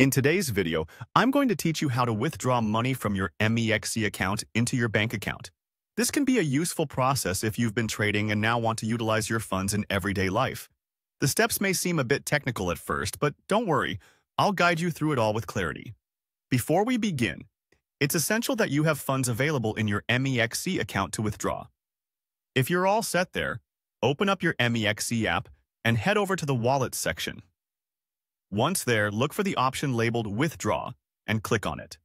In today's video, I'm going to teach you how to withdraw money from your MEXC account into your bank account. This can be a useful process if you've been trading and now want to utilize your funds in everyday life. The steps may seem a bit technical at first, but don't worry, I'll guide you through it all with clarity. Before we begin, it's essential that you have funds available in your MEXC account to withdraw. If you're all set there, open up your MEXC app and head over to the Wallet section. Once there, look for the option labeled Withdraw and click on it.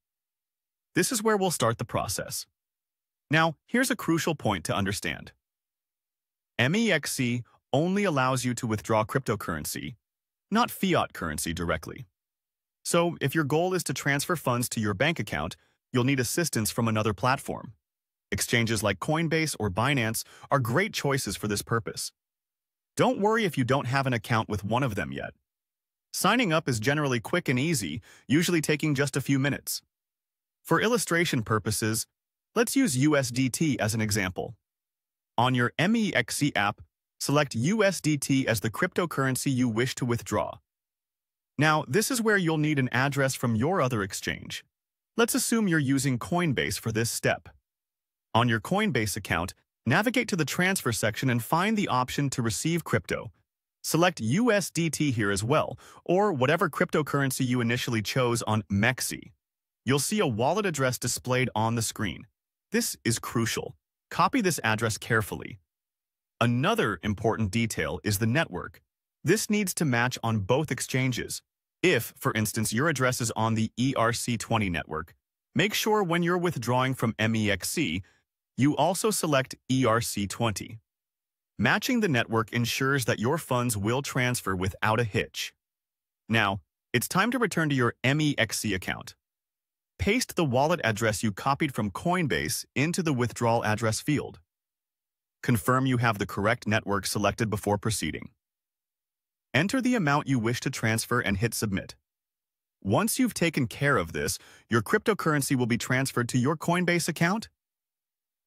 This is where we'll start the process. Now, here's a crucial point to understand. MEXC only allows you to withdraw cryptocurrency, not fiat currency directly. So, if your goal is to transfer funds to your bank account, you'll need assistance from another platform. Exchanges like Coinbase or Binance are great choices for this purpose. Don't worry if you don't have an account with one of them yet. Signing up is generally quick and easy, usually taking just a few minutes. For illustration purposes, let's use USDT as an example. On your MEXC app, select USDT as the cryptocurrency you wish to withdraw. Now, this is where you'll need an address from your other exchange. Let's assume you're using Coinbase for this step. On your Coinbase account, navigate to the transfer section and find the option to receive crypto. Select USDT here as well, or whatever cryptocurrency you initially chose on MEXC. You'll see a wallet address displayed on the screen. This is crucial. Copy this address carefully. Another important detail is the network. This needs to match on both exchanges. If, for instance, your address is on the ERC20 network, make sure when you're withdrawing from MEXC, you also select ERC20. Matching the network ensures that your funds will transfer without a hitch. Now, it's time to return to your MEXC account. Paste the wallet address you copied from Coinbase into the withdrawal address field. Confirm you have the correct network selected before proceeding. Enter the amount you wish to transfer and hit submit. Once you've taken care of this, your cryptocurrency will be transferred to your Coinbase account.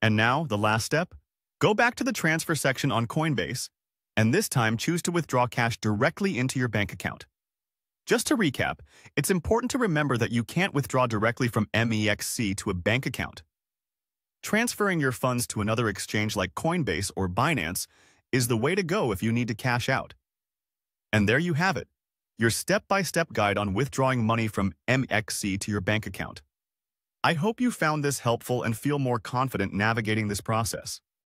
And now, the last step. Go back to the transfer section on Coinbase, and this time choose to withdraw cash directly into your bank account. Just to recap, it's important to remember that you can't withdraw directly from MEXC to a bank account. Transferring your funds to another exchange like Coinbase or Binance is the way to go if you need to cash out. And there you have it, your step-by-step guide on withdrawing money from MEXC to your bank account. I hope you found this helpful and feel more confident navigating this process.